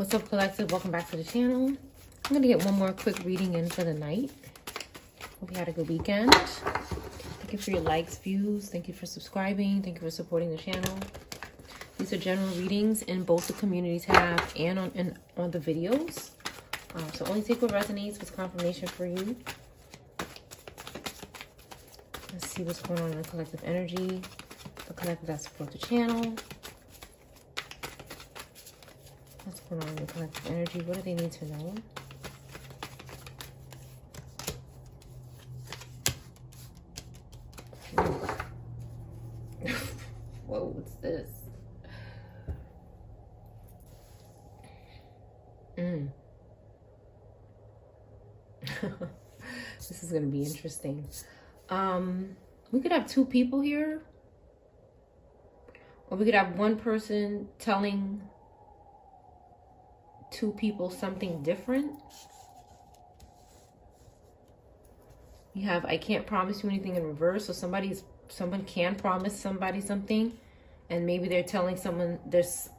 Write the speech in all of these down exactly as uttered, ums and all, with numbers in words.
What's up, collective? Welcome back to the channel. I'm gonna get one more quick reading in for the night. Hope you had a good weekend. Thank you for your likes, views. Thank you for subscribing. Thank you for supporting the channel. These are general readings in both the community tab and on and on the videos. Um, so only take what resonates with confirmation for you. Let's see what's going on in the collective energy, the collective that supports the channel. What's going on in the collective energy? What do they need to know? Whoa, what's this? Mm. This is going to be interesting. Um, we could have two people here. Or we could have one person telling two people something different. You have, I can't promise you anything in reverse. So somebody's, someone can promise somebody something, and maybe they're telling someone, there's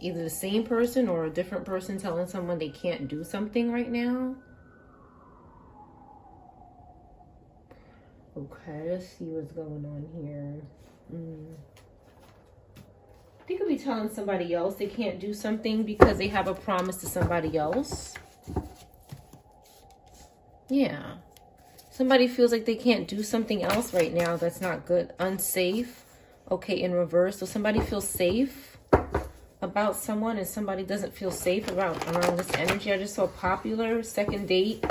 either the same person or a different person telling someone they can't do something right now. Okay, let's see what's going on here. Mm. They could be telling somebody else they can't do something because they have a promise to somebody else. Yeah. Somebody feels like they can't do something else right now that's not good, unsafe. Okay, in reverse. So somebody feels safe about someone and somebody doesn't feel safe about around this energy. I just saw popular, second date,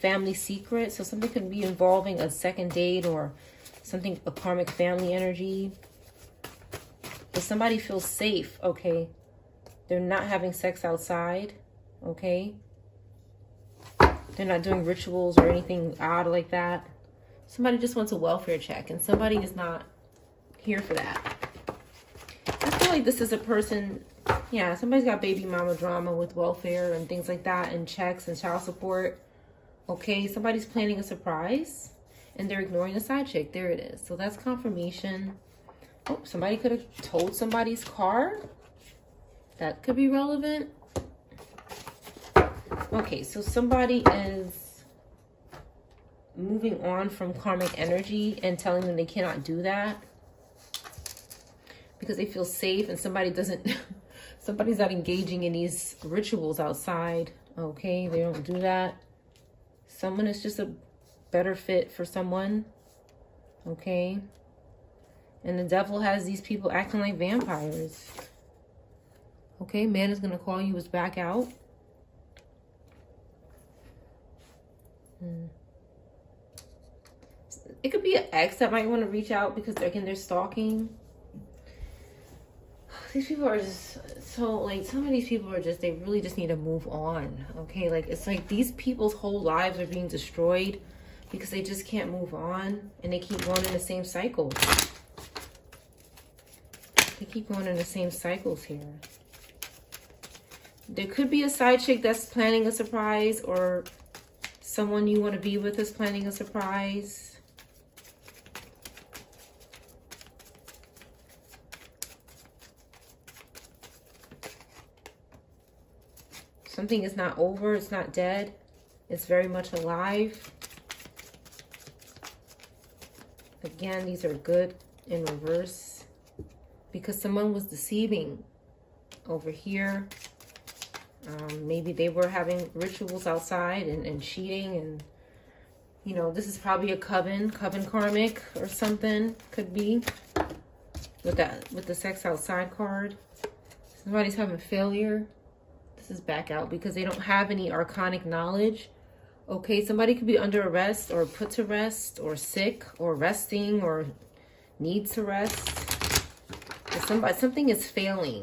family secret. So something could be involving a second date or something, a karmic family energy. If somebody feels safe, okay, they're not having sex outside, okay, they're not doing rituals or anything odd like that. Somebody just wants a welfare check, and somebody is not here for that. I feel like this is a person, yeah, somebody's got baby mama drama with welfare and things like that, and checks and child support, okay. Somebody's planning a surprise, and they're ignoring the side chick. There it is. So that's confirmation. Oh, somebody could have towed somebody's car. That could be relevant. Okay, so somebody is moving on from karmic energy and telling them they cannot do that because they feel safe, and somebody doesn't, somebody's not engaging in these rituals outside. Okay, they don't do that. Someone is just a better fit for someone. Okay. And the devil has these people acting like vampires. Okay, man is going to call you his back out. Hmm. It could be an ex that might want to reach out because, they're, again, they're stalking. These people are just so, like, some of these people are just, they really just need to move on. Okay, like, it's like these people's whole lives are being destroyed because they just can't move on. And they keep going in the same cycle. They keep going in the same cycles here. There could be a side chick that's planning a surprise, or someone you want to be with is planning a surprise. Something is not over. It's not dead. It's very much alive. Again, these are good in reverse. Because someone was deceiving over here. Um, maybe they were having rituals outside and, and cheating. And, you know, this is probably a coven, coven karmic or something. Could be. With that, with the sex outside card. Somebody's having failure. This is back out because they don't have any arcanic knowledge. Okay, somebody could be under arrest or put to rest or sick or resting or needs to rest. Somebody, something is failing.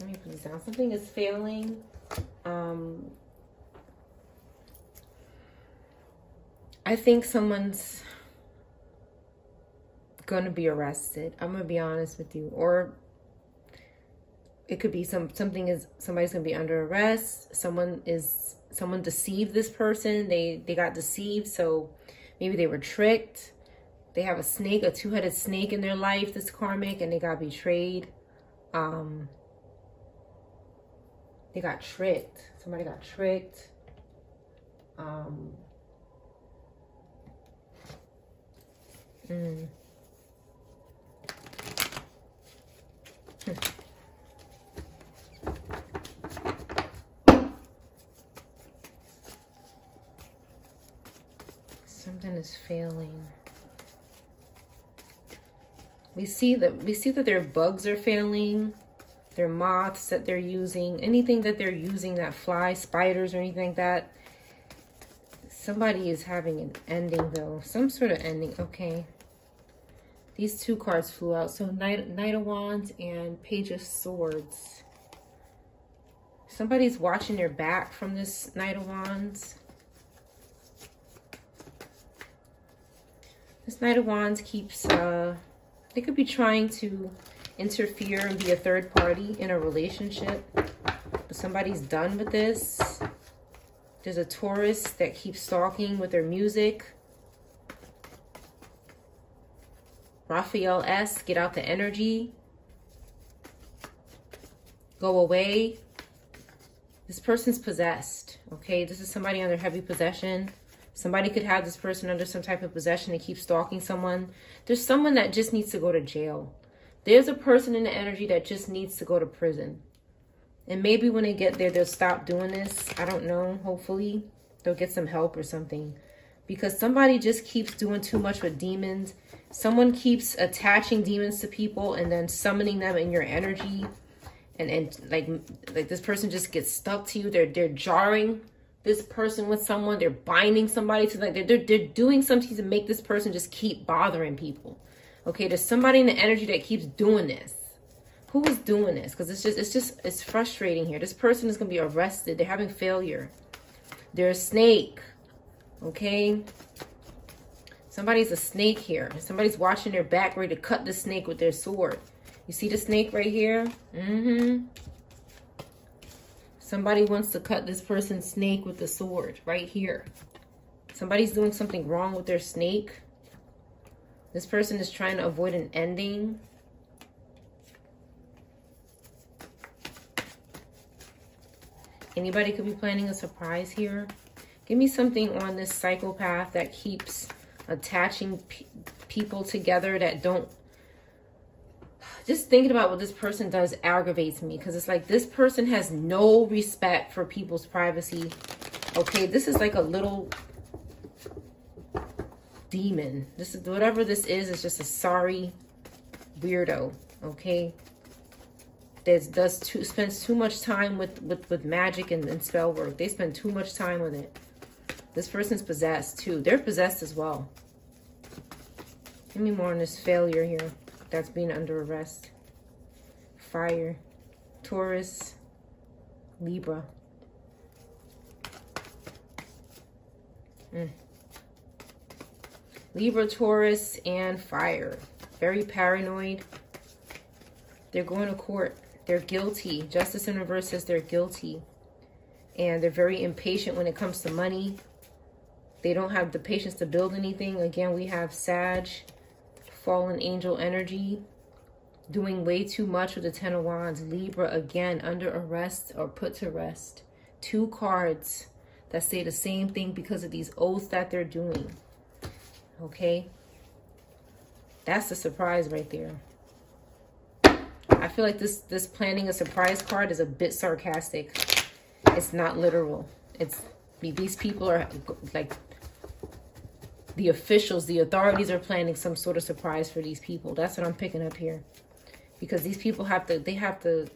Let me put this down. Something is failing. Um, I think someone's going to be arrested. I'm going to be honest with you. Or it could be some something is somebody's going to be under arrest. Someone is someone deceived this person. They they got deceived. So maybe they were tricked. They have a snake, a two-headed snake in their life that's karmic, and they got betrayed. Um, they got tricked. Somebody got tricked. Um, mm. Something is failing. We see that we see that their bugs are failing, their moths that they're using, anything that they're using that flies, spiders or anything like that. Somebody is having an ending though, some sort of ending. Okay. These two cards flew out. So Knight, Knight of Wands and Page of Swords. Somebody's watching their back from this Knight of Wands. This Knight of Wands keeps, uh, they could be trying to interfere and be a third party in a relationship. But somebody's done with this. There's a Taurus that keeps stalking with their music. Raphael S, get out the energy. Go away. This person's possessed, okay? This is somebody under heavy possession. Somebody could have this person under some type of possession and keep stalking someone. There's someone that just needs to go to jail. There's a person in the energy that just needs to go to prison. And maybe when they get there, they'll stop doing this. I don't know, hopefully. They'll get some help or something. Because somebody just keeps doing too much with demons. Someone keeps attaching demons to people and then summoning them in your energy. And, and like, like this person just gets stuck to you. They're, they're jarring this person with someone. They're binding somebody to, like, they're, they're, they're doing something to make this person just keep bothering people. Okay, there's somebody in the energy that keeps doing this. Who is doing this? Because it's just, it's just, it's frustrating here. This person is going to be arrested. They're having failure. They're a snake. Okay, somebody's a snake here. Somebody's watching their back, ready to cut the snake with their sword. You see the snake right here? Mm-hmm. Somebody wants to cut this person's snake with the sword right here. Somebody's doing something wrong with their snake. This person is trying to avoid an ending. Anybody could be planning a surprise here. Give me something on this psychopath that keeps attaching pe people together that don't... Just thinking about what this person does aggravates me. Because it's like this person has no respect for people's privacy. Okay, this is like a little demon. This is whatever this is, it's just a sorry weirdo. Okay? That does too, spends too much time with, with, with magic and, and spell work. They spend too much time with it. This person's possessed too. They're possessed as well. Give me more on this failure here that's being under arrest. Fire. Taurus. Libra. Mm. Libra, Taurus, and fire. Very paranoid. They're going to court. They're guilty. Justice in reverse says they're guilty. And they're very impatient when it comes to money. They don't have the patience to build anything. Again, we have Sag, fallen angel energy, doing way too much with the Ten of Wands. Libra, again, under arrest or put to rest. Two cards that say the same thing because of these oaths that they're doing. Okay? That's the surprise right there. I feel like this, this planning a surprise card is a bit sarcastic. It's not literal. It's, these people are like the officials, the authorities are planning some sort of surprise for these people. That's what I'm picking up here, because these people have to, they have to,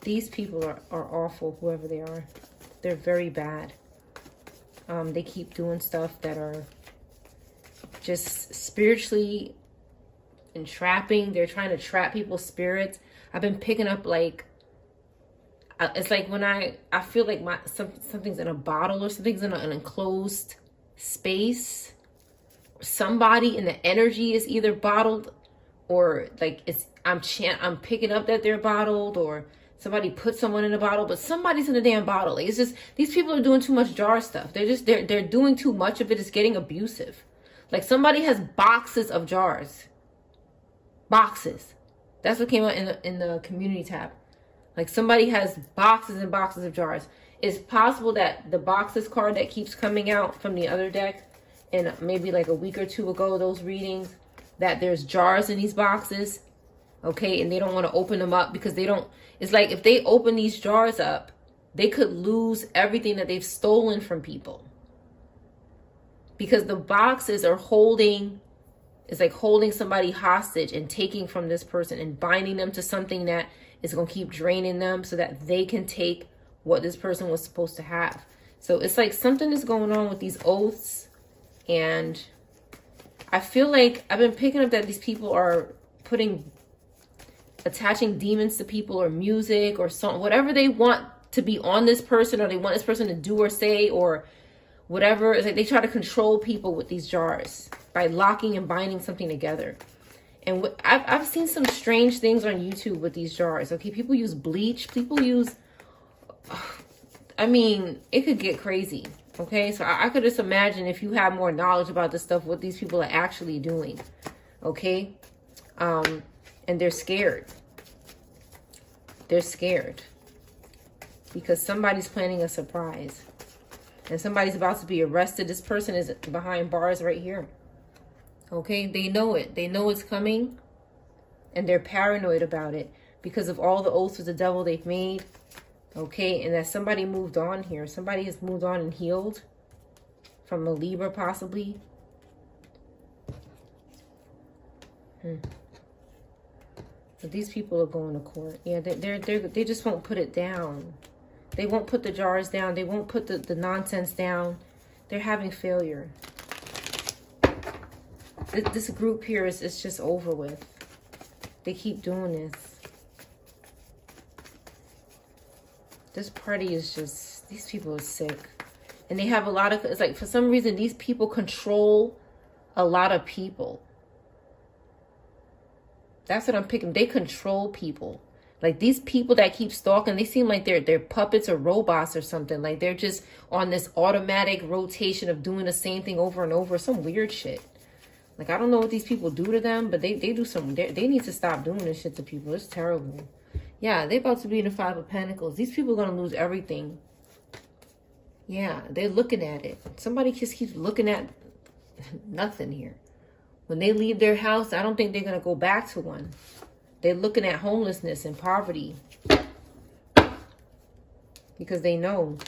these people are, are awful, whoever they are. They're very bad. Um, they keep doing stuff that are just spiritually entrapping. They're trying to trap people's spirits. I've been picking up like, it's like when I, I feel like my some, something's in a bottle or something's in a, an enclosed space. Somebody in the energy is either bottled or like it's, I'm chan I'm picking up that they're bottled, or somebody put someone in a bottle, but somebody's in a damn bottle. Like, it's just, these people are doing too much jar stuff. They're just, they're, they're doing too much of it. It's getting abusive. Like somebody has boxes of jars. Boxes. That's what came out in the, in the community tab. Like somebody has boxes and boxes of jars. It's possible that the boxes card that keeps coming out from the other deck, and maybe like a week or two ago, those readings, that there's jars in these boxes, okay? And they don't want to open them up because they don't, it's like if they open these jars up, they could lose everything that they've stolen from people. Because the boxes are holding, it's like holding somebody hostage and taking from this person and binding them to something that is going to keep draining them so that they can take what this person was supposed to have. So it's like something is going on with these oaths. And I feel like I've been picking up that these people are putting, attaching demons to people or music or something, whatever they want to be on this person, or they want this person to do or say or whatever. It's like they try to control people with these jars by locking and binding something together. And I've, I've seen some strange things on YouTube with these jars. Okay, people use bleach. People use, I mean, it could get crazy. Okay, so I, I could just imagine if you have more knowledge about this stuff, what these people are actually doing. Okay, um, and they're scared. They're scared because somebody's planning a surprise. And somebody's about to be arrested. This person is behind bars right here. Okay, they know it. They know it's coming. And they're paranoid about it because of all the oaths with the devil they've made. Okay, and that somebody moved on here. Somebody has moved on and healed from a Libra possibly. Hmm. But these people are going to court. Yeah, they they're, they're, they just won't put it down. They won't put the jars down. They won't put the, the nonsense down. They're having failure. This group here is it's just over with. They keep doing this. This party is just, these people are sick. And they have a lot of, it's like for some reason, these people control a lot of people. That's what I'm picking. They control people. Like these people that keep stalking, they seem like they're, they're puppets or robots or something. Like they're just on this automatic rotation of doing the same thing over and over. Some weird shit. Like, I don't know what these people do to them, but they, they do something. They, they need to stop doing this shit to people. It's terrible. Yeah, they're about to be in the Five of Pentacles. These people are going to lose everything. Yeah, they're looking at it. Somebody just keeps looking at nothing here. When they leave their house, I don't think they're going to go back to one. They're looking at homelessness and poverty because they know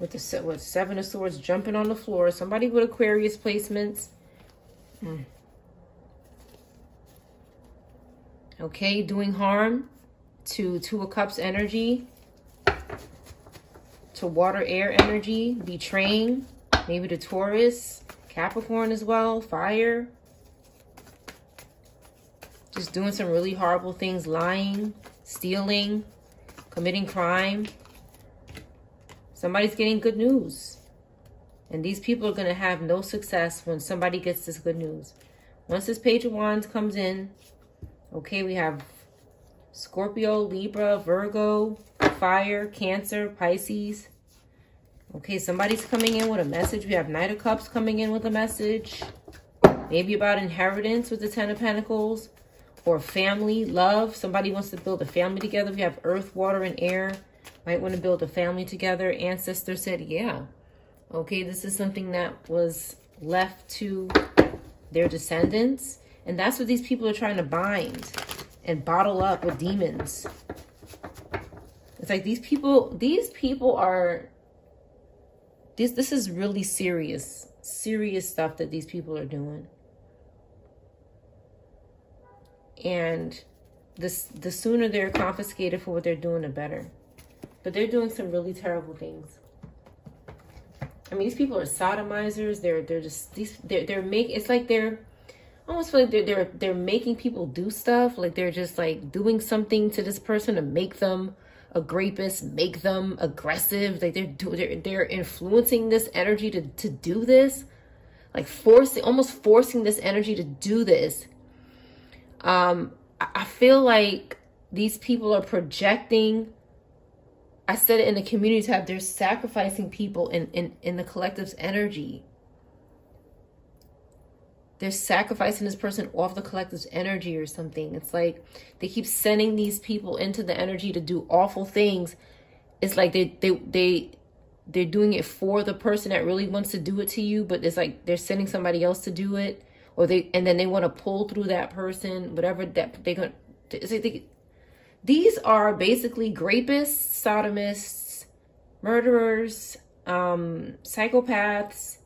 with the with Seven of Swords jumping on the floor, somebody with Aquarius placements. Mm. Okay, doing harm to Two of Cups energy, to water air energy, betraying, maybe to Taurus, Capricorn as well, fire. Just doing some really horrible things, lying, stealing, committing crime. Somebody's getting good news. And these people are going to have no success when somebody gets this good news. Once this Page of Wands comes in, okay, we have Scorpio, Libra, Virgo, Fire, Cancer, Pisces. Okay, somebody's coming in with a message. We have Knight of Cups coming in with a message. Maybe about inheritance with the Ten of Pentacles. Or family, love. Somebody wants to build a family together. We have earth, water, and air. Might want to build a family together. Ancestor said, yeah. Okay, this is something that was left to their descendants. And that's what these people are trying to bind and bottle up with demons. It's like these people, these people are, this, this is really serious, serious stuff that these people are doing. And this, the sooner they're confiscated for what they're doing, the better. But they're doing some really terrible things. I mean, these people are sodomizers. They're they're just these. They're they're making. It's like they're I almost feel like they're they're they're making people do stuff. Like they're just like doing something to this person to make them a rapist, make them aggressive. Like they're do they're they're influencing this energy to to do this, like forcing almost forcing this energy to do this. Um, I feel like these people are projecting, I said it in the community tab, they're sacrificing people in, in, in the collective's energy. they're sacrificing this person off the collective's energy or something. It's like they keep sending these people into the energy to do awful things. It's like they, they, they, they're doing it for the person that really wants to do it to you, but it's like they're sending somebody else to do it, or they, and then they want to pull through that person, whatever that they're going to, it's like they, these are basically rapists, sodomists, murderers, um, psychopaths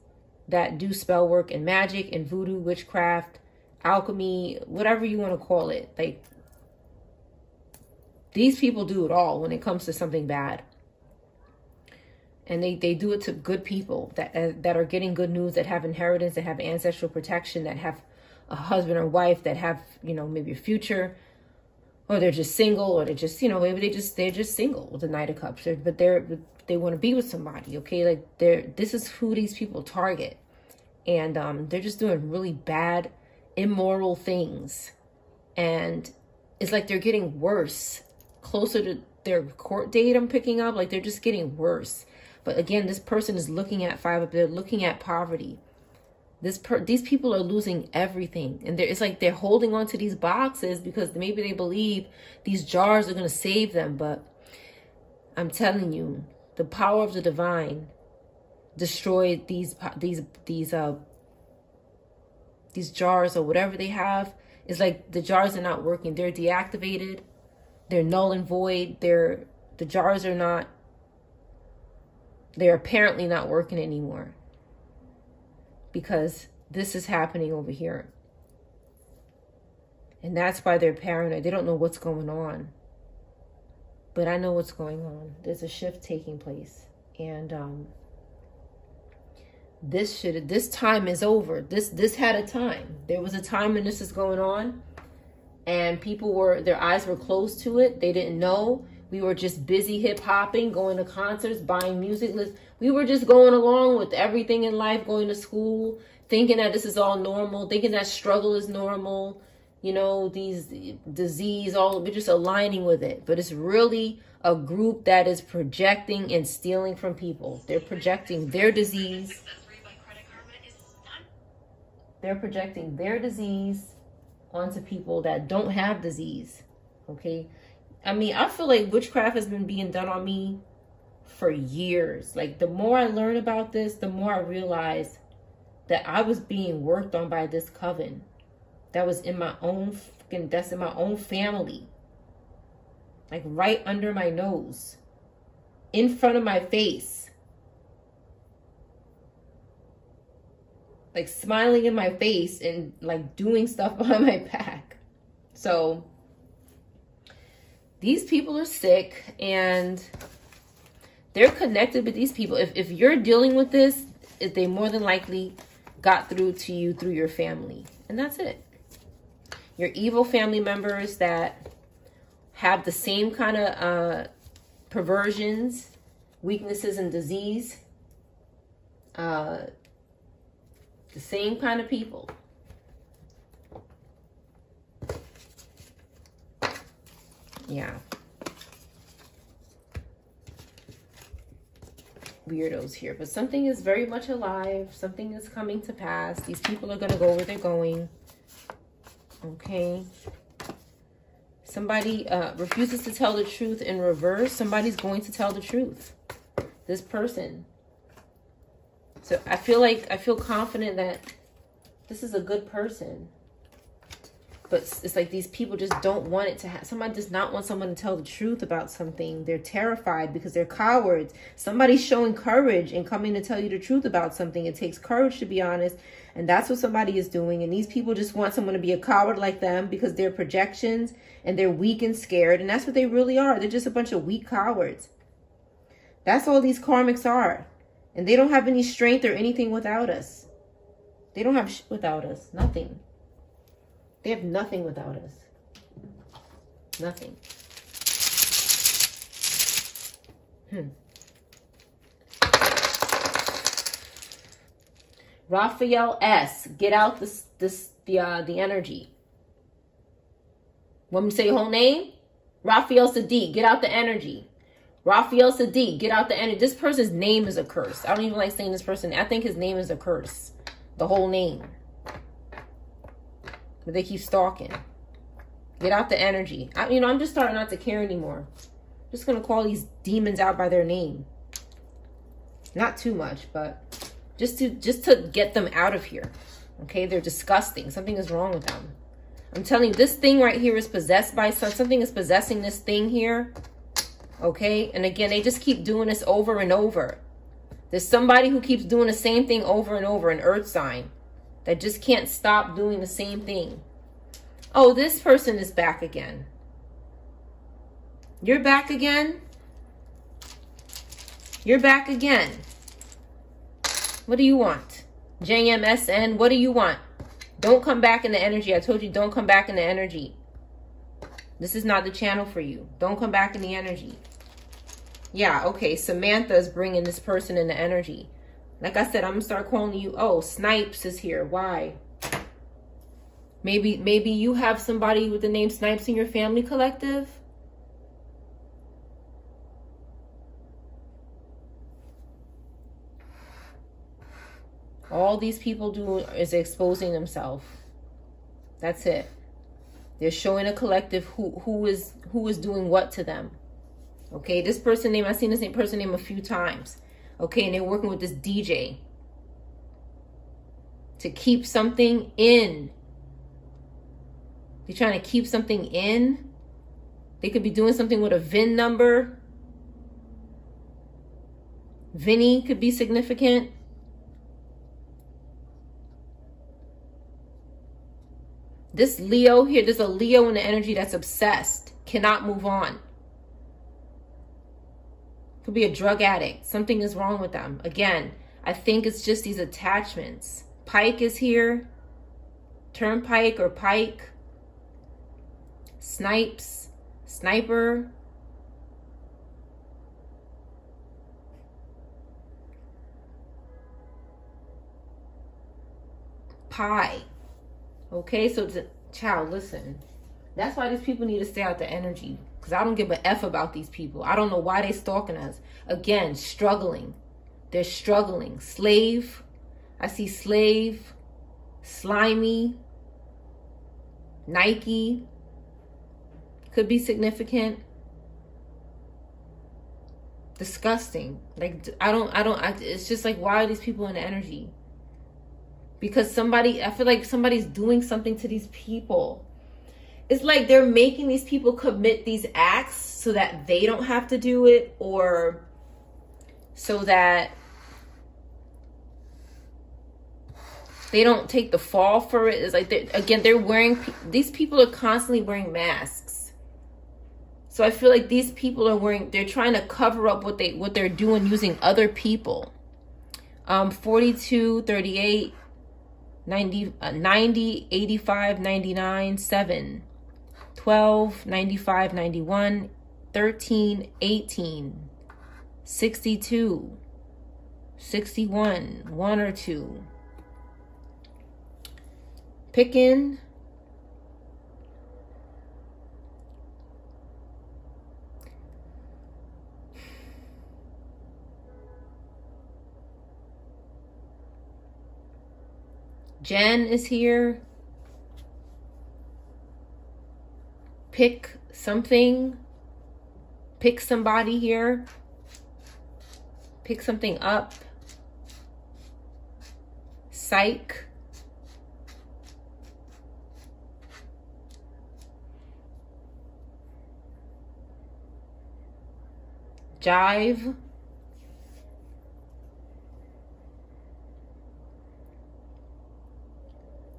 that do spell work and magic and voodoo, witchcraft, alchemy, whatever you want to call it. Like, these people do it all when it comes to something bad. And they, they do it to good people that, uh, that are getting good news, that have inheritance, that have ancestral protection, that have a husband or wife, that have, you know, maybe a future, or they're just single, or they're just, you know, maybe they just, they're just single with the Knight of Cups, but they're, they want to be with somebody. Okay. Like they're, this is who these people target. And, um, they're just doing really bad, immoral things. And it's like, they're getting worse closer to their court date. I'm picking up, like, they're just getting worse. But again, this person is looking at five up. They're looking at poverty. This per these people are losing everything. And it's like they're holding on to these boxes because maybe they believe these jars are going to save them. But I'm telling you, the power of the divine destroyed these these these uh these jars or whatever they have. It's like the jars are not working. They're deactivated. They're null and void. They're the jars are not. They're apparently not working anymore, because this is happening over here. And that's why they're paranoid. They don't know what's going on. But I know what's going on. There's a shift taking place. And um, this should, this time is over. This, this had a time. There was a time when this is going on. And people were, their eyes were closed to it. They didn't know. We were just busy hip-hopping, going to concerts, buying music. We were just going along with everything in life, going to school, thinking that this is all normal, thinking that struggle is normal, you know, these disease, all, we're just aligning with it. But it's really a group that is projecting and stealing from people. They're projecting their disease. They're projecting their disease onto people that don't have disease, okay? I mean, I feel like witchcraft has been being done on me for years. Like, the more I learn about this, the more I realize that I was being worked on by this coven. That was in my own, fucking, that's in my own family. Like, right under my nose. In front of my face. Like, smiling in my face and, like, doing stuff behind my back. So these people are sick, and they're connected with these people. If, if you're dealing with this, they more than likely got through to you through your family. And that's it. Your evil family members that have the same kind of uh, perversions, weaknesses, and disease. Uh, the same kind of people. Yeah. Weirdos here. But something is very much alive. Something is coming to pass. These people are going to go where they're going. Okay. Somebody uh, refuses to tell the truth in reverse. Somebody's going to tell the truth. This person. So I feel like, I feel confident that this is a good person. But it's like these people just don't want it to happen. Somebody does not want someone to tell the truth about something. They're terrified because they're cowards. Somebody's showing courage and coming to tell you the truth about something. It takes courage to be honest. And that's what somebody is doing. And these people just want someone to be a coward like them because they're projections and they're weak and scared. And that's what they really are. They're just a bunch of weak cowards. That's all these karmics are. And they don't have any strength or anything without us. They don't have shit without us. Nothing. They have nothing without us. Nothing. Hmm. Raphael S. Get out this this the uh, the energy. Want me to say your whole name? Raphael Saadiq. Get out the energy. Raphael Saadiq. Get out the energy. This person's name is a curse. I don't even like saying this person. I think his name is a curse. The whole name. But they keep stalking. Get out the energy. I, you know, I'm just starting not to care anymore. I'm just going to call these demons out by their name. Not too much, but just to, just to get them out of here. Okay? They're disgusting. Something is wrong with them. I'm telling you, this thing right here is possessed by something. Something is possessing this thing here. Okay? And again, they just keep doing this over and over. There's somebody who keeps doing the same thing over and over, an earth sign, that just can't stop doing the same thing. Oh, this person is back again. You're back again? You're back again. What do you want? J M S N, what do you want? Don't come back in the energy. I told you, don't come back in the energy. This is not the channel for you. Don't come back in the energy. Yeah, okay, Samantha is bringing this person in the energy. Like I said, I'm going to start calling you. Oh, Snipes is here. Why? Maybe maybe you have somebody with the name Snipes in your family collective. All these people do is exposing themselves. That's it. They're showing a collective who, who is who is doing what to them. Okay, this person name, I've seen this same person name a few times. Okay, and they're working with this D J to keep something in. They're trying to keep something in. They could be doing something with a V I N number. Vinny could be significant. This Leo here, there's a Leo in the energy that's obsessed, cannot move on. Could be a drug addict. Something is wrong with them. Again, I think it's just these attachments. Pike is here. Turnpike or Pike. Snipes. Sniper. Pie. Okay, so, child, listen. That's why these people need to stay out the energy. Because I don't give a F about these people. I don't know why they're stalking us. Again, struggling. They're struggling. Slave. I see slave. Slimy. Nike. Could be significant. Disgusting. Like, I don't, I don't, I, it's just like, why are these people in the energy? Because somebody, I feel like somebody's doing something to these people. It's like they're making these people commit these acts so that they don't have to do it, or so that they don't take the fall for it. It's like, they're, again, they're wearing, these people are constantly wearing masks. So I feel like these people are wearing, they're trying to cover up what, they, what they're doing using other people. Um, forty-two, thirty-eight, ninety, uh, ninety, eighty-five, ninety-nine, seven, twelve, ninety-five, ninety-one, thirteen, eighteen, sixty-two, sixty-one, one or two. Picking. Jen is here. Pick something. Pick somebody here. Pick something up. Psych. Jive.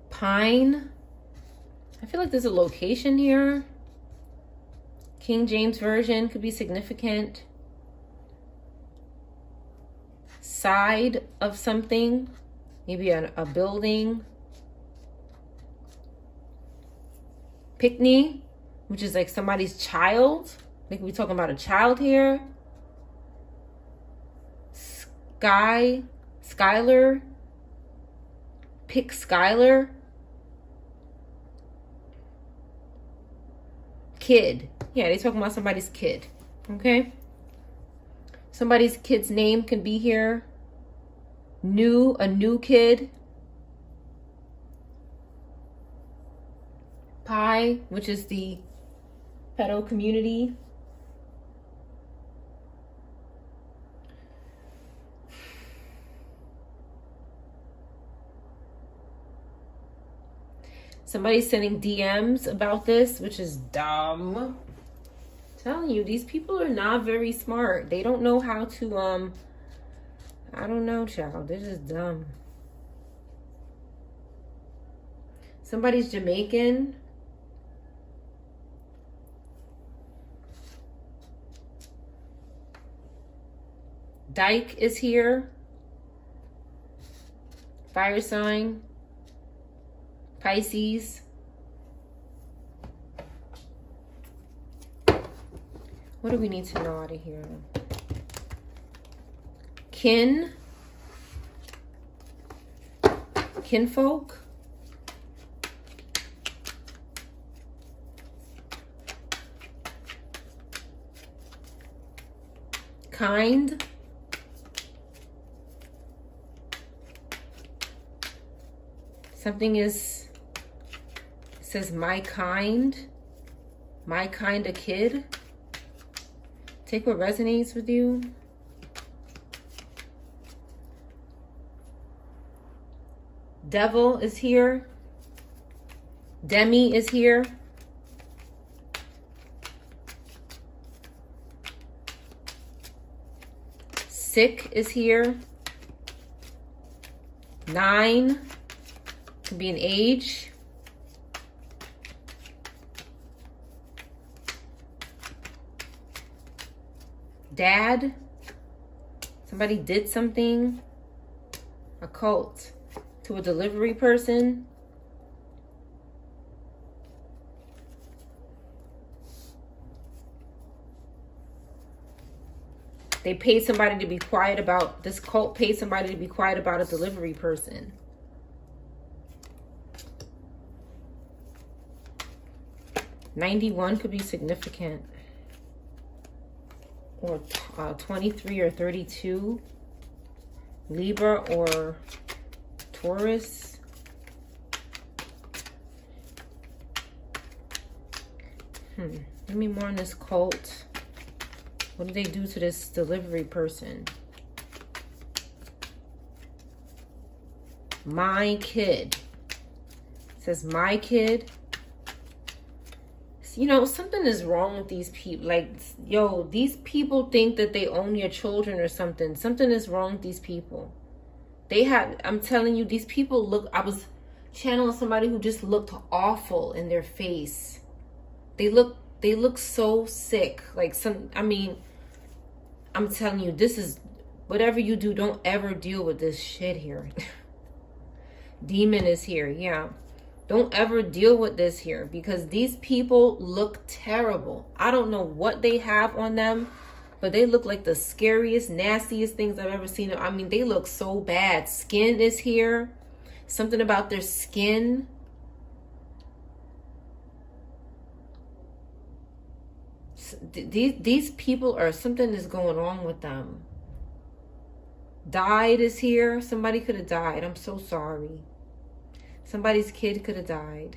Pine. I feel like there's a location here. King James Version could be significant. Side of something. Maybe a, a building. Pickney, which is like somebody's child. Like we're talking about a child here. Sky. Skylar. Pick Skylar. Kid. Yeah, they're talking about somebody's kid. Okay? Somebody's kid's name can be here. New, a new kid. Pi, which is the pedo community. Somebody's sending D Ms about this, which is dumb. I'm telling you, these people are not very smart. They don't know how to, um, I don't know, child. This is dumb. Somebody's Jamaican. Dyke is here. Fire sign. Pisces. What do we need to know out of here? Kin. Kinfolk. Kind. Something is, it says my kind, my kind of kid. Take what resonates with you. Devil is here. Demi is here. Sick is here. Nine could be an age. Dad. Somebody did something. A cult to a delivery person. They paid somebody to be quiet about, this cult paid somebody to be quiet about a delivery person. ninety-one could be significant. Or uh, twenty-three or thirty-two. Libra or Taurus. Hmm. Give me more on this cult. What did they do to this delivery person? My kid. It says my kid. You know, something is wrong with these people. Like, yo, these people think that they own your children or something. Something is wrong with these people. They have, I'm telling you, these people look, I was channeling somebody who just looked awful in their face. They look They look so sick. Like some, I mean, I'm telling you, this is, whatever you do, don't ever deal with this shit here. Demon is here, yeah. Don't ever deal with this here because these people look terrible. I don't know what they have on them, but they look like the scariest, nastiest things I've ever seen. I mean, they look so bad. Skin is here. Something about their skin. These these people are, something is going on with them. Died is here. Somebody could have died. I'm so sorry. Somebody's kid could have died.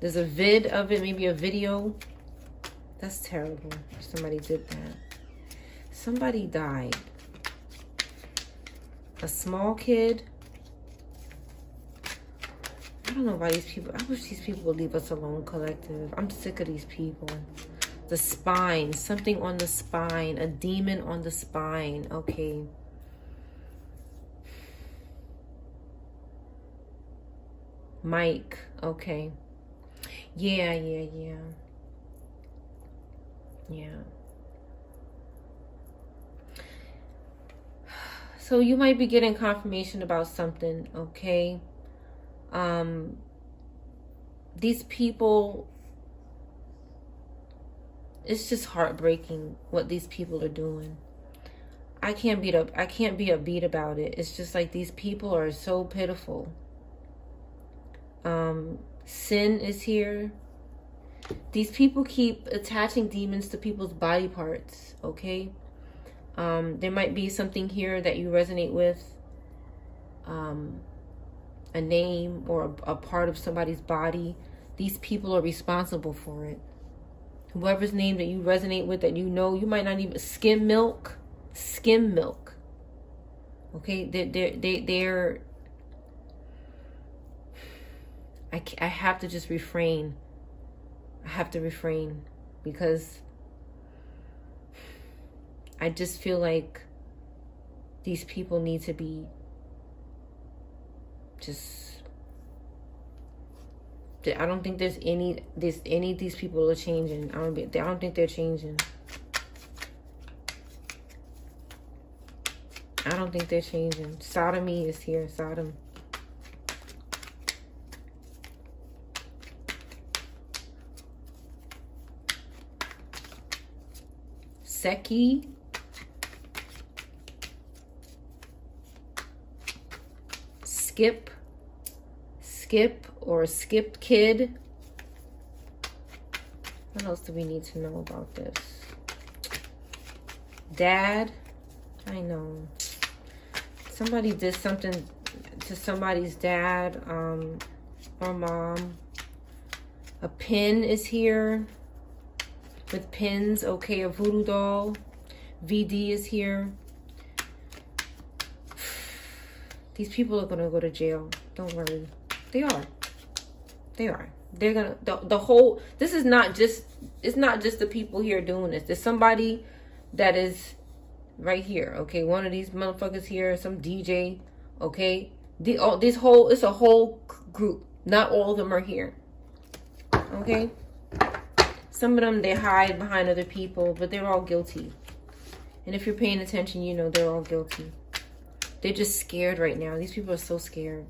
There's a vid of it, maybe a video. That's terrible. Somebody did that. Somebody died. A small kid. I don't know why these people, I wish these people would leave us alone, collective. I'm sick of these people. The spine, something on the spine, a demon on the spine. Okay. Mike, okay. Yeah, yeah, yeah. Yeah. So you might be getting confirmation about something, okay? Um, these people, it's just heartbreaking what these people are doing. I can't beat up, I can't be upbeat about it. It's just like these people are so pitiful. Um, sin is here. These people keep attaching demons to people's body parts, okay? Um, there might be something here that you resonate with, um, a name or a, a part of somebody's body. These people are responsible for it. Whoever's name that you resonate with, that you know, you might not even, skim milk, skim milk. Okay, they're, they're, they, they're I, I have to just refrain. I have to refrain because I just feel like these people need to be just, I don't think there's any, this, any of these people are changing. I don't, be, I don't think they're changing. I don't think they're changing. Sodomy is here, Sodom. Seki. Skip, skip, or a skipped kid. What else do we need to know about this? Dad, I know. Somebody did something to somebody's dad, um, or mom. A pin is here. With pins, okay, a voodoo doll. V D is here. These people are gonna go to jail. Don't worry. They are. They are. They're gonna, the, the whole, this is not just, it's not just the people here doing this. There's somebody that is right here. Okay, one of these motherfuckers here, some D J. Okay, the, all, this whole, it's a whole group. Not all of them are here. Okay. Some of them, they hide behind other people, but they're all guilty. And if you're paying attention, you know they're all guilty. They're just scared right now. These people are so scared.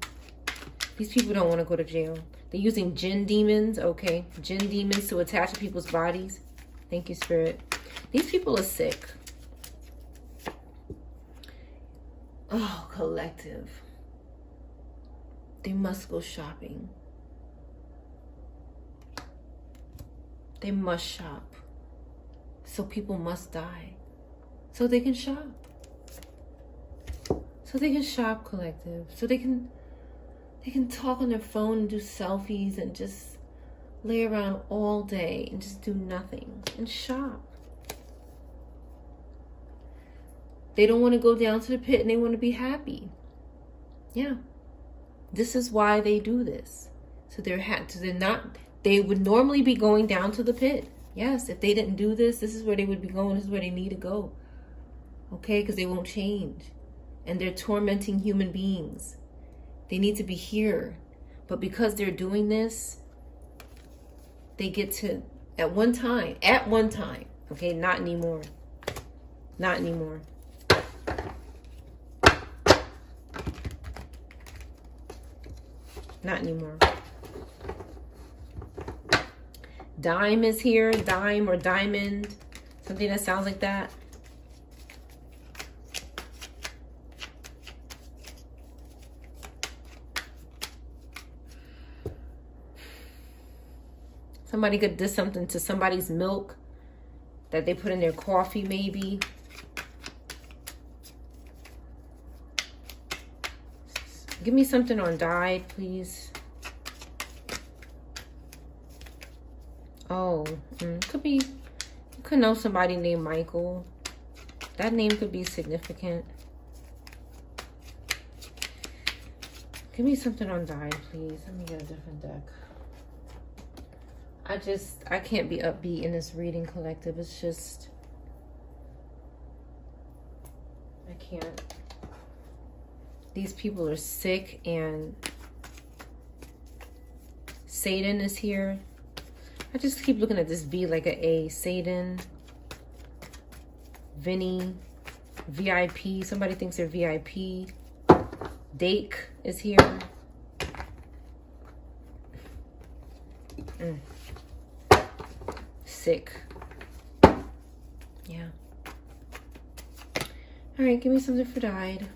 These people don't want to go to jail. They're using jinn demons, okay? Jinn demons to attach to people's bodies. Thank you, Spirit. These people are sick. Oh, collective. They must go shopping. They must shop. So people must die. So they can shop. So they can shop, collective. So they can they can talk on their phone and do selfies and just lay around all day and just do nothing and shop. They don't want to go down to the pit and they want to be happy. Yeah. This is why they do this. So they're ha so they're not they would normally be going down to the pit. Yes, if they didn't do this, this is where they would be going. This is where they need to go. Okay, because they won't change. And they're tormenting human beings. They need to be here. But because they're doing this, they get to, at one time, at one time, okay, not anymore. Not anymore. Not anymore. Dime is here, dime or diamond, something that sounds like that. Somebody could do something to somebody's milk that they put in their coffee, maybe. Give me something on dyed, please. Oh, it could be, you could know somebody named Michael. That name could be significant. Give me something on dyed, please. Let me get a different deck. I just, I can't be upbeat in this reading, collective. It's just, I can't. These people are sick and Satan is here. I just keep looking at this V like an A. Satan, Vinny, V I P. Somebody thinks they're V I P. Dake is here. Mm. Sick. Yeah. All right, give me something for dyed.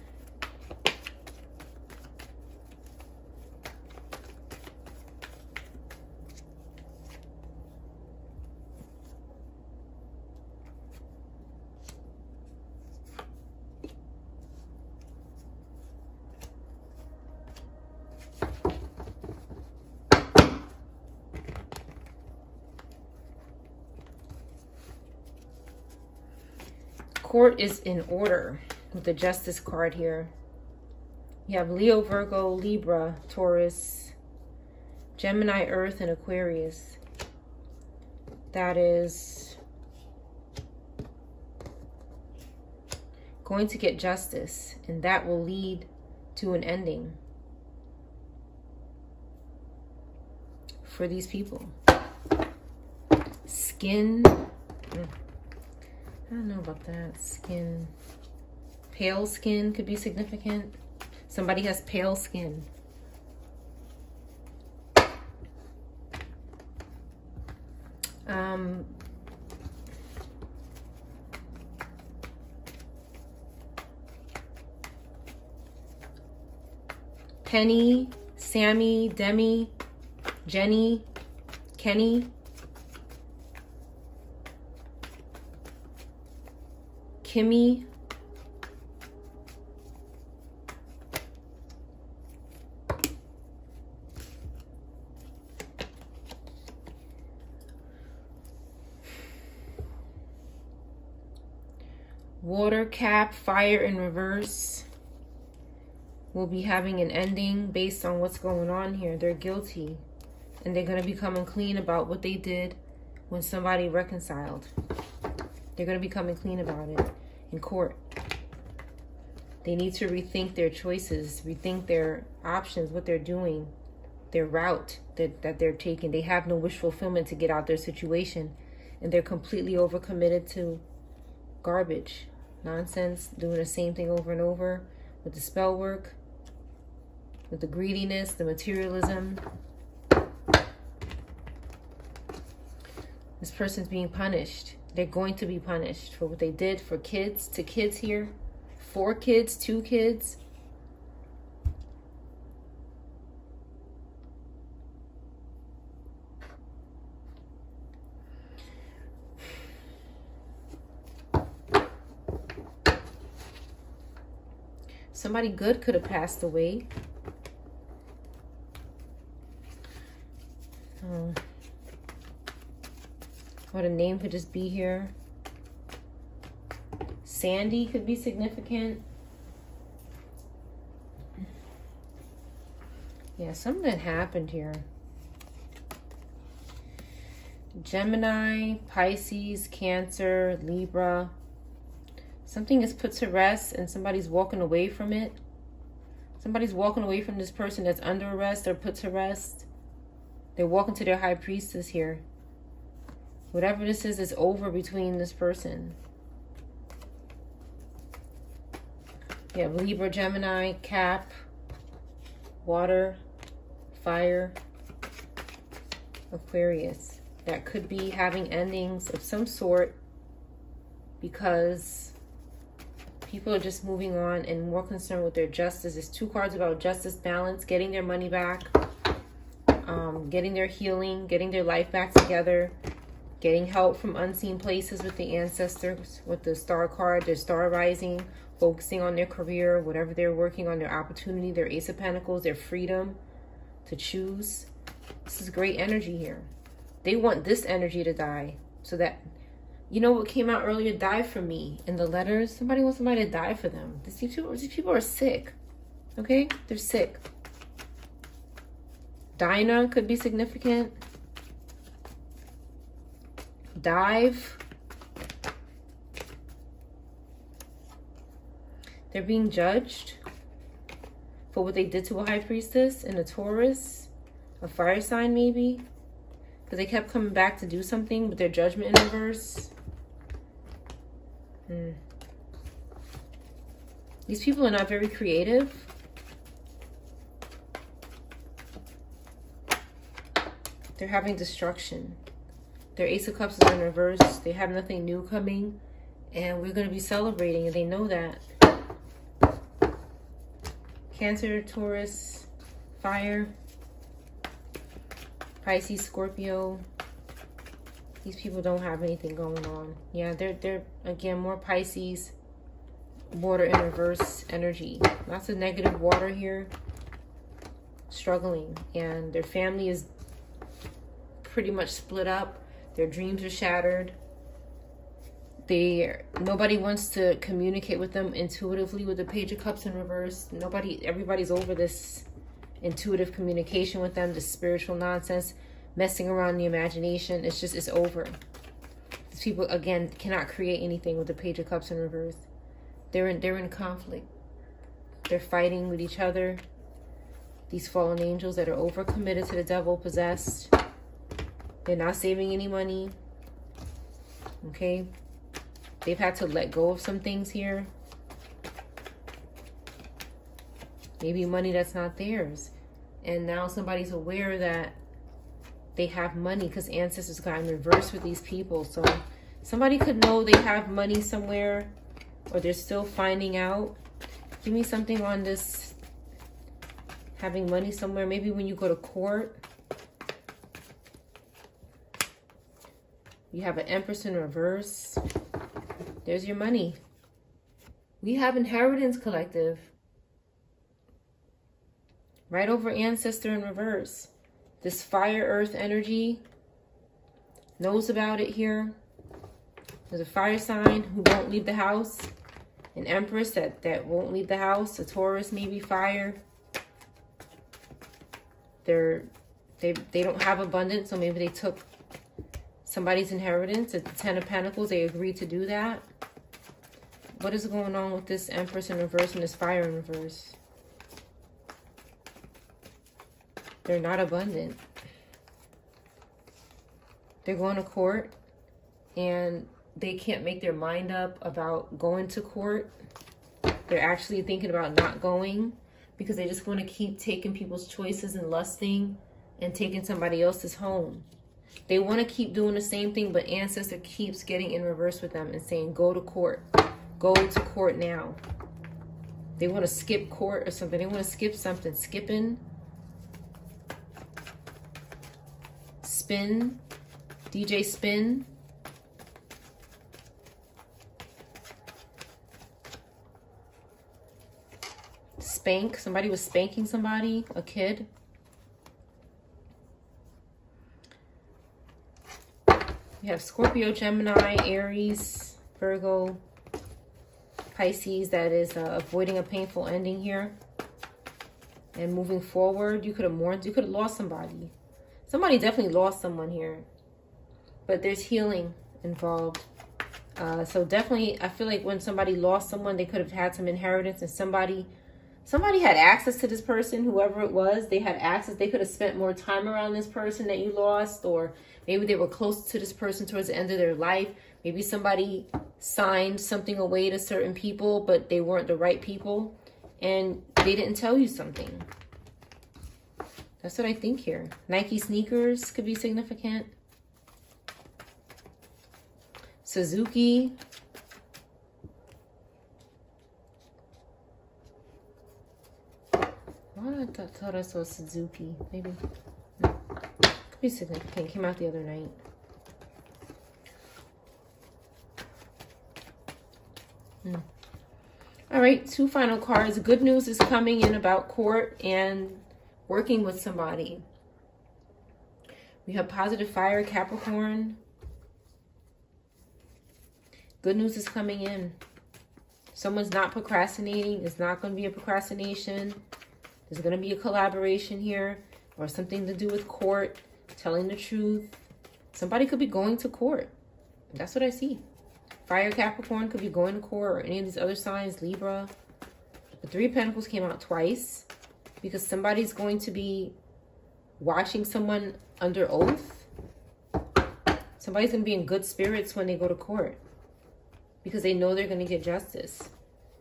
court is in order with the Justice card here. You have Leo, Virgo, Libra, Taurus, Gemini, Earth, and Aquarius. That is going to get justice, and that will lead to an ending for these people. Skin, I don't know about that. Skin, pale skin could be significant. Somebody has pale skin. Um, Penny, Sammy, Demi, Jenny, Kenny, Kimmy, Water, Cap, Fire in reverse. Will be having an ending based on what's going on here. They're guilty, and they're going to be coming clean about what they did when somebody reconciled. They're going to be coming clean about it in court. They need to rethink their choices, rethink their options, what they're doing, their route that, that they're taking. They have no wish fulfillment to get out their situation, and they're completely overcommitted to garbage, nonsense, doing the same thing over and over with the spell work, with the greediness, the materialism. This person's being punished. They're going to be punished for what they did, for kids, to kids here, four kids, two kids. Somebody good could have passed away. Oh. What a name could just be here. Sandy could be significant. Yeah, something happened here. Gemini, Pisces, Cancer, Libra. Something is put to rest and somebody's walking away from it. Somebody's walking away from this person that's under arrest or put to rest. They're walking to their high priestess here. Whatever this is, is over between this person. You have Libra, Gemini, Cap, Water, Fire, Aquarius. That could be having endings of some sort because people are just moving on and more concerned with their justice. There's two cards about justice, balance, getting their money back, um, getting their healing, getting their life back together. Getting help from unseen places with the ancestors, with the star card, their star rising, focusing on their career, whatever they're working on, their opportunity, their Ace of Pentacles, their freedom to choose. This is great energy here. They want this energy to die so that, you know what came out earlier, die for me in the letters. Somebody wants somebody to die for them. These people, these people are sick, okay? They're sick. Dinah could be significant. Dive. They're being judged for what they did to a high priestess and a Taurus, a fire sign maybe, because they kept coming back to do something with their judgment in reverse. Hmm. These people are not very creative. They're having destruction. Their Ace of Cups is in reverse. They have nothing new coming. And we're going to be celebrating. And they know that. Cancer, Taurus, Fire, Pisces, Scorpio. These people don't have anything going on. Yeah, they're, they're again, more Pisces, Water in reverse energy. Lots of negative water here. Struggling. And their family is pretty much split up. Their dreams are shattered. They nobody wants to communicate with them intuitively with the Page of Cups in reverse. Nobody, everybody's over this intuitive communication with them, this spiritual nonsense, messing around the imagination. It's just, it's over. These people, again, cannot create anything with the Page of Cups in reverse. They're in, they're in conflict. They're fighting with each other. These fallen angels that are overcommitted to the devil, possessed. They're not saving any money. Okay? They've had to let go of some things here. Maybe money that's not theirs. And now somebody's aware that they have money, because ancestors got in reverse with these people. So somebody could know they have money somewhere, or they're still finding out. Give me something on this having money somewhere. Maybe when you go to court, you have an Empress in reverse. There's your money. We have inheritance collective. Right over ancestor in reverse. This fire earth energy knows about it here. There's a fire sign who won't leave the house. An Empress that, that won't leave the house. A Taurus, maybe fire. They're, they, they don't have abundance, so maybe they took somebody's inheritance. It's the Ten of Pentacles. They agreed to do that. What is going on with this Empress in reverse and this fire in reverse? They're not abundant. They're going to court, and they can't make their mind up about going to court. They're actually thinking about not going, because they just want to keep taking people's choices and lusting and taking somebody else's home. They want to keep doing the same thing, but ancestor keeps getting in reverse with them and saying, go to court. Go to court now. They want to skip court or something. They want to skip something. Skipping. Spin. D J Spin. Spank. Somebody was spanking somebody, a kid. You have Scorpio, Gemini, Aries, Virgo, Pisces. That is uh, avoiding a painful ending here and moving forward. You could have mourned. You could have lost somebody. Somebody definitely lost someone here. But there's healing involved. Uh, so definitely, I feel like when somebody lost someone, they could have had some inheritance, and somebody... Somebody had access to this person, whoever it was. They had access. They could have spent more time around this person that you lost, or maybe they were close to this person towards the end of their life. Maybe somebody signed something away to certain people, but they weren't the right people, and they didn't tell you something. That's what I think here. Nike sneakers could be significant. Suzuki. I thought, thought I saw Suzuki, maybe. No. Could be significant. Came out the other night. Mm. All right, two final cards. Good news is coming in about court and working with somebody. We have positive fire, Capricorn. Good news is coming in. Someone's not procrastinating. It's not going to be a procrastination. There's going to be a collaboration here, or something to do with court, telling the truth. Somebody could be going to court. That's what I see. Fire Capricorn could be going to court, or any of these other signs, Libra. The Three of Pentacles came out twice because somebody's going to be watching someone under oath. Somebody's going to be in good spirits when they go to court because they know they're going to get justice.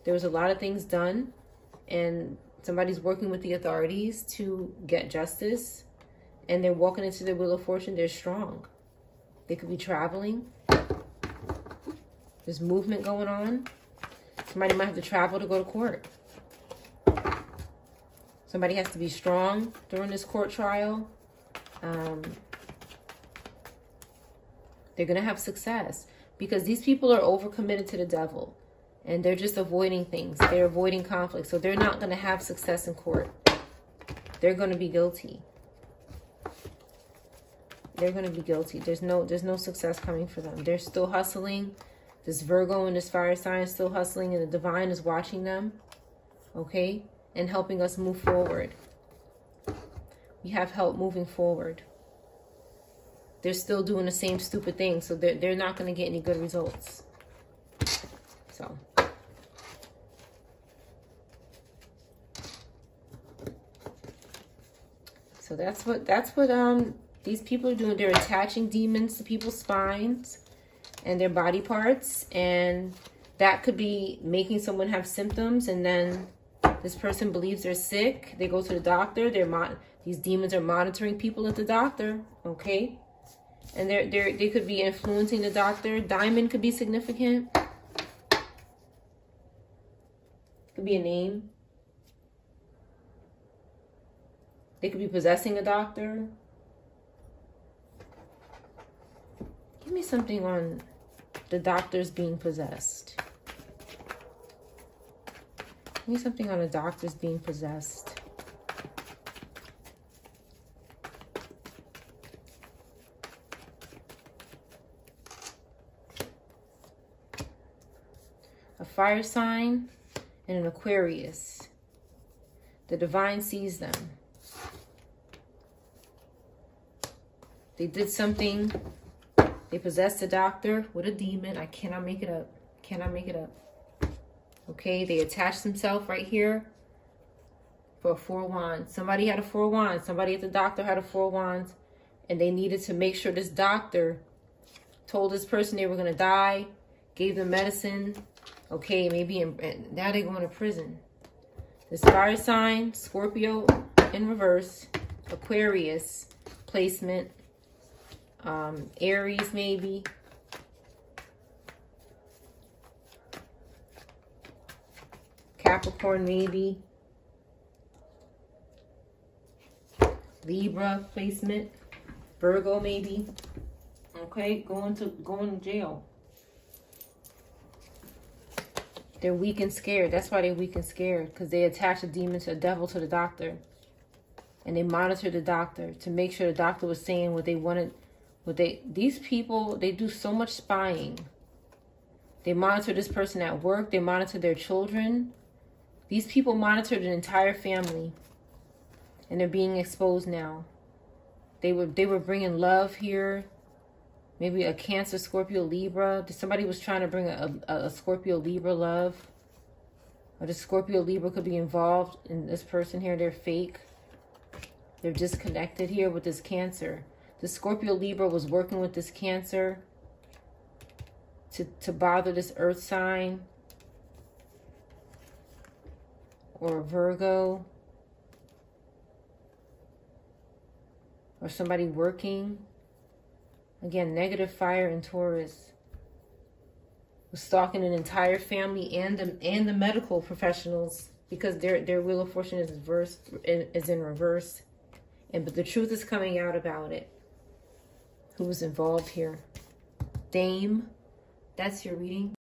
There was a lot of things done, and somebody's working with the authorities to get justice, and they're walking into their wheel of fortune. They're strong. They could be traveling. There's movement going on. Somebody might have to travel to go to court. Somebody has to be strong during this court trial. Um, they're going to have success because these people are overcommitted to the devil. And they're just avoiding things. They're avoiding conflict. So they're not going to have success in court. They're going to be guilty. They're going to be guilty. There's no, there's no success coming for them. They're still hustling. This Virgo and this fire sign is still hustling, and the divine is watching them, okay, and helping us move forward. We have help moving forward. They're still doing the same stupid thing, so they're, they're not going to get any good results. So, so that's what that's what um these people are doing. They're attaching demons to people's spines and their body parts, and that could be making someone have symptoms, and then this person believes they're sick. They go to the doctor. They're mo these demons are monitoring people at the doctor, okay? And they're, they're, they could be influencing the doctor. Diamond could be significant. Could be a name. They could be possessing a doctor. Give me something on the doctors being possessed. Give me something on the doctors being possessed. A fire sign and an Aquarius. The divine sees them. They did something. They possessed a doctor with a demon. I cannot make it up. Cannot make it up. Okay, they attached themselves right here for a four wand. Somebody had a four wand. Somebody at the doctor had a four wand. And they needed to make sure this doctor told this person they were going to die, gave them medicine. Okay, maybe in, and now they're going to prison. This fire sign, Scorpio in reverse, Aquarius placement, um, Aries maybe. Capricorn maybe. Libra placement, Virgo maybe. Okay, going to going to jail. They're weak and scared. That's why they're weak and scared, because they attach a demon to a devil to the doctor. And they monitor the doctor to make sure the doctor was saying what they wanted. What they These people, they do so much spying. They monitor this person at work. They monitor their children. These people monitored an entire family. And they're being exposed now. They were, they were bringing love here. Maybe a Cancer, Scorpio, Libra. Somebody was trying to bring a, a, a Scorpio, Libra love. Or the Scorpio, Libra could be involved in this person here. They're fake. They're disconnected here with this Cancer. The Scorpio, Libra was working with this Cancer to, to bother this Earth sign. Or Virgo. Or somebody working. Again, negative fire in Taurus. Was stalking an entire family and the, and the medical professionals, because their their wheel of fortune is reversed, is in reverse, and but the truth is coming out about it. Who was involved here? Dame, that's your reading.